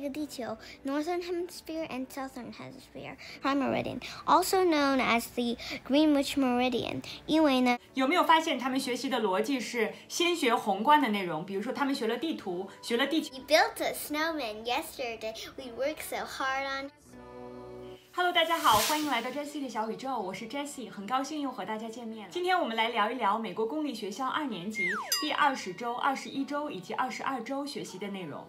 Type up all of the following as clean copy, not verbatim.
the detail, Northern Hemisphere and Southern Hemisphere, Prime Meridian, also known as the Greenwich Meridian. 因为呢，有没有发现他们学习的逻辑是先学宏观的内容？比如说他们学了地图，学了地球。We built a snowman yesterday. We worked so hard on. Hello， 大家好，欢迎来到 Jessie 的小宇宙，我是 Jessie， 很高兴又和大家见面了。今天我们来聊一聊美国公立学校2年级第20周、21周以及22周学习的内容。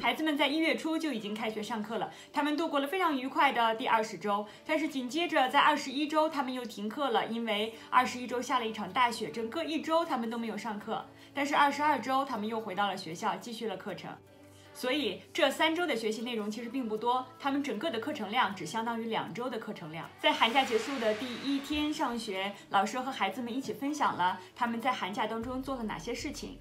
孩子们在1月初就已经开学上课了，他们度过了非常愉快的第20周。但是紧接着在21周，他们又停课了，因为21周下了一场大雪，整个1周他们都没有上课。但是22周，他们又回到了学校，继续了课程。所以这3周的学习内容其实并不多，他们整个的课程量只相当于2周的课程量。在寒假结束的第1天上学，老师和孩子们一起分享了他们在寒假当中做了哪些事情。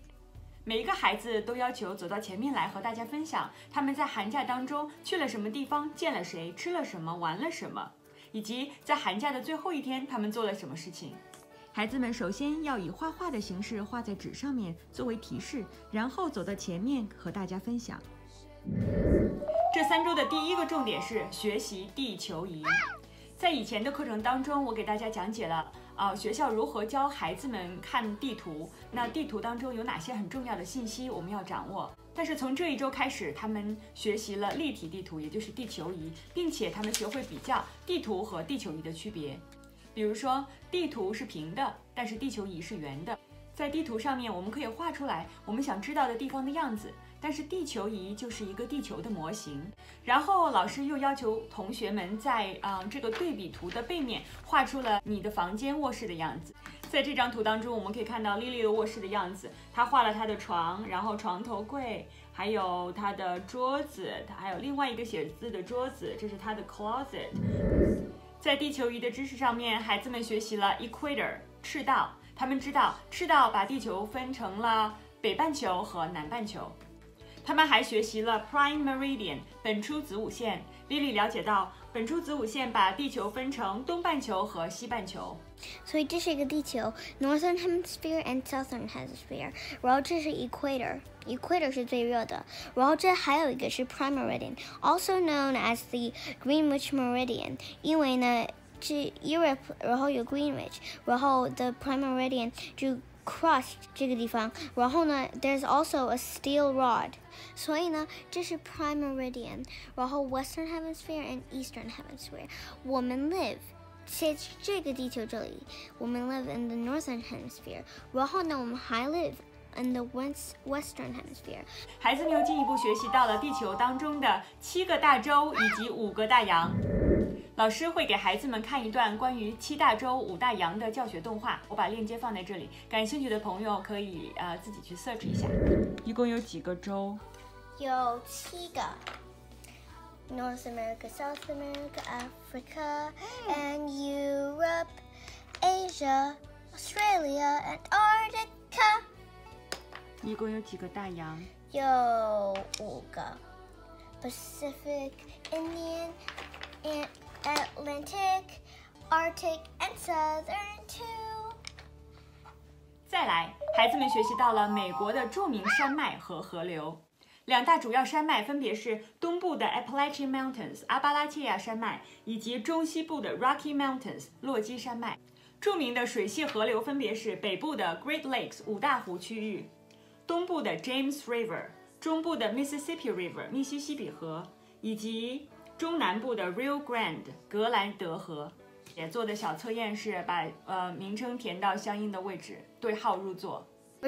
每一个孩子都要求走到前面来和大家分享他们在寒假当中去了什么地方，见了谁，吃了什么，玩了什么，以及在寒假的最后一天他们做了什么事情。孩子们首先要以画画的形式画在纸上面作为提示，然后走到前面和大家分享。这3周的第1个重点是学习地球仪。在以前的课程当中，我给大家讲解了学校如何教孩子们看地图，那地图当中有哪些很重要的信息我们要掌握。但是从这1周开始，他们学习了立体地图，也就是地球仪，并且他们学会比较地图和地球仪的区别。比如说地图是平的，但是地球仪是圆的。在地图上面我们可以画出来我们想知道的地方的样子，但是地球仪就是一个地球的模型。然后老师又要求同学们在这个对比图的背面画出了你的房间卧室的样子。在这张图当中我们可以看到莉莉的卧室的样子，她画了她的床，然后床头柜，还有她的桌子，还有另外一个写字的桌子，这是她的 closet。在地球仪的知识上面，孩子们学习了 Equator 赤道，他们知道赤道把地球分成了北半球和南半球。他们还学习了 Prime Meridian 本初子午线。莉莉了解到本初子午线把地球分成东半球和西半球。所以这是一个地球 Northern Hemisphere and Southern Hemisphere， 然后这是 Equator， Equator 是最热的，然后这还有一个是 Prime Meridian also known as the Greenwich Meridian， 因为呢是 Europe 然后有 Greenwich， 然后 the Prime Meridian 就 crossed 这个地方，然后呢 there's also a steel rod， 所以呢这是 Prime Meridian， 然后 Western Hemisphere and Eastern Hemisphere。 我们 live 在这个地球这里，我们 live in the Northern Hemisphere， 然后呢我们还 live in the Western Hemisphere。 孩子们又进一步学习到了地球当中的7个大洲以及5个大洋。老师会给孩子们看一段关于7大洲5大洋的教学动画，我把链接放在这里，感兴趣的朋友可以自己去 search 一下。一共有几个州？有7个 North America, South America, Africa and Europe, Asia, Australia and Antarctica。 一共有几个大洋？有5个 Pacific, Indian and Atlantic, Arctic, and Southern too. 再来，孩子们学习到了美国的著名山脉和河流。2大主要山脉分别是东部的 Appalachian Mountains 阿巴拉契亚山脉，以及中西部的 Rocky Mountains 洛基山脉。著名的水系河流分别是北部的 Great Lakes 5大湖区域，东部的 James River， 中部的 Mississippi River 密西西比河，以及中南部的 Rio Grande 格兰德河。也做的小测验是把名称填到相应的位置，对号入座。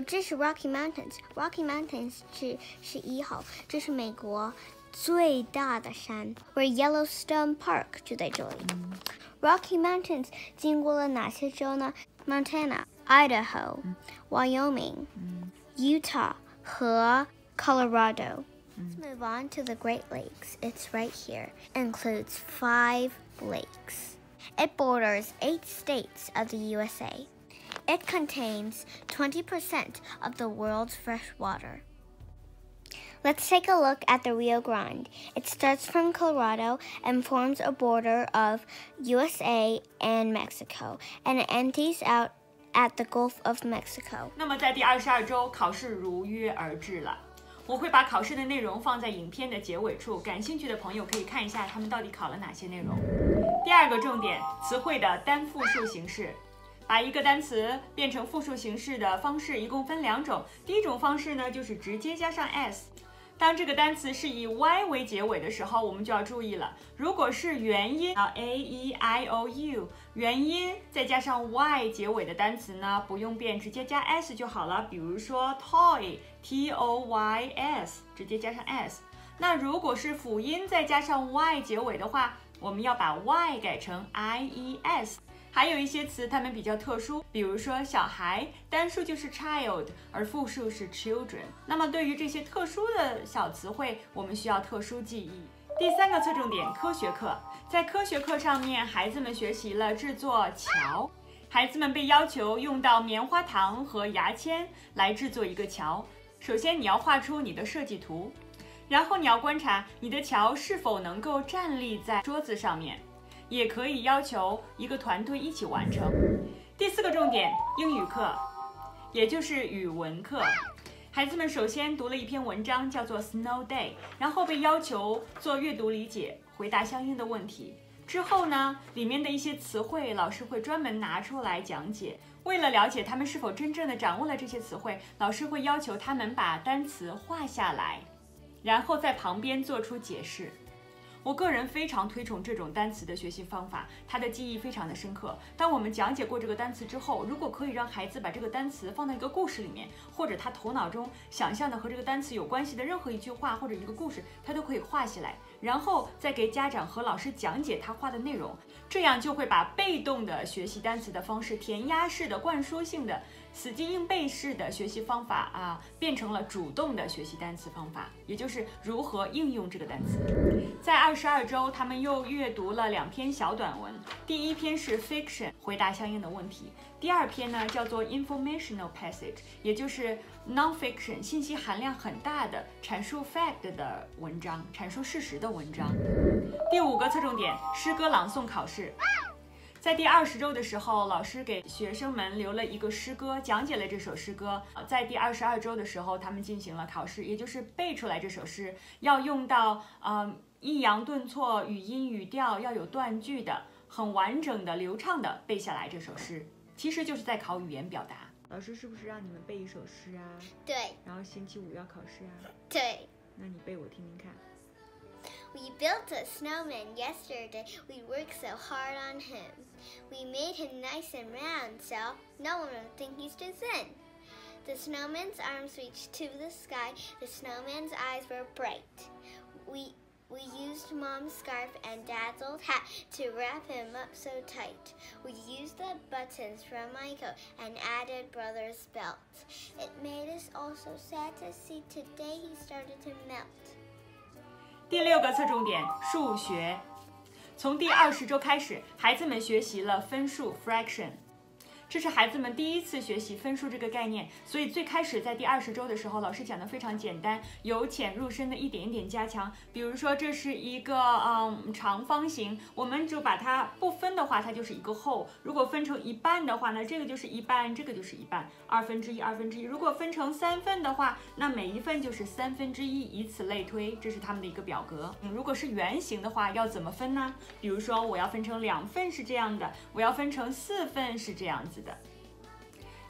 这是 Rocky Mountains， Rocky Mountains 是1号，这是美国最大的山， where Yellowstone Park 就在这里。Rocky Mountains 经过了哪些州呢？ Montana、 Idaho、 Wyoming、 Utah 和 Colorado。Let's move on to the Great Lakes. It's right here. It includes 5 lakes. It borders 8 states of the USA. It contains 20% of the world's fresh water. Let's take a look at the Rio Grande. It starts from Colorado and forms a border of USA and Mexico, and it empties out at the Gulf of Mexico. 那么在第22周，考试如约而至了。我会把考试的内容放在影片的结尾处，感兴趣的朋友可以看一下他们到底考了哪些内容。第二个重点，词汇的单复数形式。 把一个单词变成复数形式的方式一共分两种。第一种方式呢，就是直接加上 s。当这个单词是以 y 为结尾的时候，我们就要注意了。如果是元音啊 a e i o u， 元音再加上 y 结尾的单词呢，不用变，直接加 s 就好了。比如说 toy t o y s， 直接加上 s。那如果是辅音再加上 y 结尾的话，我们要把 y 改成 i e s。 还有一些词，它们比较特殊，比如说小孩，单数就是 child， 而复数是 children。那么对于这些特殊的小词汇，我们需要特殊记忆。第三个侧重点，科学课。在科学课上面，孩子们学习了制作桥，孩子们被要求用到棉花糖和牙签来制作一个桥。首先，你要画出你的设计图，然后你要观察你的桥是否能够站立在桌子上面。 也可以要求一个团队一起完成。第四个重点，英语课，也就是语文课。孩子们首先读了一篇文章，叫做《Snow Day》，然后被要求做阅读理解，回答相应的问题。之后呢，里面的一些词汇，老师会专门拿出来讲解。为了了解他们是否真正的掌握了这些词汇，老师会要求他们把单词画下来，然后在旁边做出解释。 我个人非常推崇这种单词的学习方法，它的记忆非常的深刻。当我们讲解过这个单词之后，如果可以让孩子把这个单词放到一个故事里面，或者他头脑中想象的和这个单词有关系的任何一句话或者一个故事，他都可以画下来，然后再给家长和老师讲解他画的内容，这样就会把被动的学习单词的方式、填鸭式的、灌输性的、死记硬背式的学习方法变成了主动的学习单词方法，也就是如何应用这个单词。在22周，他们又阅读了2篇小短文。第一篇是 fiction， 回答相应的问题；第二篇呢叫做 informational passage， 也就是 non-fiction， 信息含量很大的阐述 fact 的文章，阐述事实的文章。第5个侧重点，诗歌朗诵考试。 在第20周的时候，老师给学生们留了一个诗歌，讲解了这首诗歌。在第22周的时候，他们进行了考试，也就是背出来这首诗，要用到抑扬顿挫、语音语调要有断句的，很完整的、流畅的背下来这首诗。其实就是在考语言表达。老师是不是让你们背一首诗啊？对。然后星期5要考试啊？对。那你背我听听看。 We built a snowman yesterday. We worked so hard on him. We made him nice and round, so no one would think he's too thin. The snowman's arms reached to the sky. The snowman's eyes were bright. We used Mom's scarf and Dad's old hat to wrap him up so tight. We used the buttons from my coat and added Brother's belt. It made us all so sad to see. Today he started to melt. 第6个侧重点，数学。从第20周开始，孩子们学习了分数 （fraction）， 这是孩子们第一次学习分数这个概念。所以最开始在第20周的时候，老师讲的非常简单，由浅入深的一点一点加强。比如说，这是一个长方形，我们就把它不分的话，它就是一个whole；如果分成一半的话呢，这个就是一半，这个就是一半，1/2、1/2。如果分成3份的话，那每一份就是1/3，以此类推。这是他们的一个表格。如果是圆形的话，要怎么分呢？比如说，我要分成2份是这样的，我要分成4份是这样子的。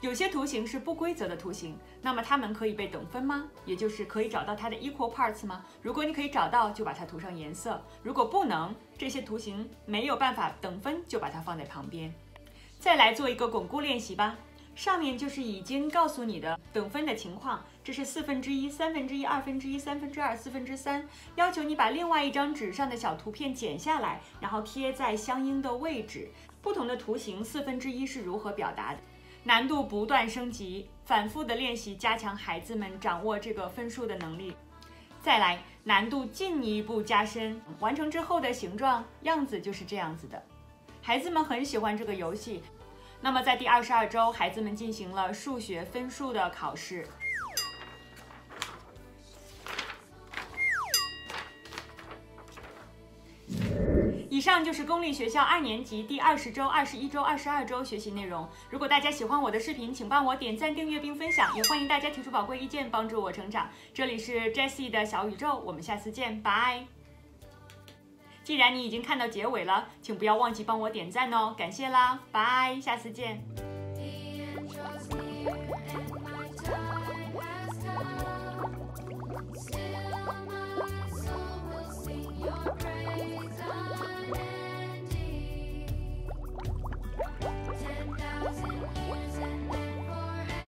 有些图形是不规则的图形，那么它们可以被等分吗？也就是可以找到它的 equal parts 吗？如果你可以找到，就把它涂上颜色；如果不能，这些图形没有办法等分，就把它放在旁边。再来做一个巩固练习吧。 上面就是已经告诉你的等分的情况，这是1/4、1/3、1/2、2/3、3/4。要求你把另外一张纸上的小图片剪下来，然后贴在相应的位置。不同的图形1/4是如何表达的？难度不断升级，反复的练习加强孩子们掌握这个分数的能力。再来，难度进一步加深，完成之后的形状样子就是这样子的。孩子们很喜欢这个游戏。 那么，在第22周，孩子们进行了数学分数的考试。以以上就是公立学校2年级第20周、21周、22周学习内容。如果大家喜欢我的视频，请帮我点赞、订阅并分享，也欢迎大家提出宝贵意见，帮助我成长。这里是 Jessie 的小宇宙，我们下次见，拜。既然你已经看到结尾了，请不要忘记帮我点赞哦，感谢啦，拜，下次见。